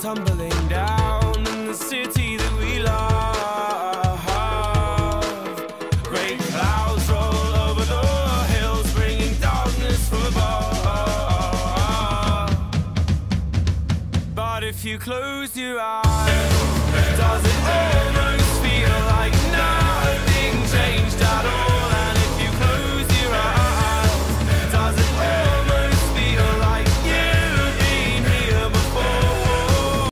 tumbling down in the city that we love. Great clouds roll over the hills, bringing darkness from above. But if you close your eyes, does it all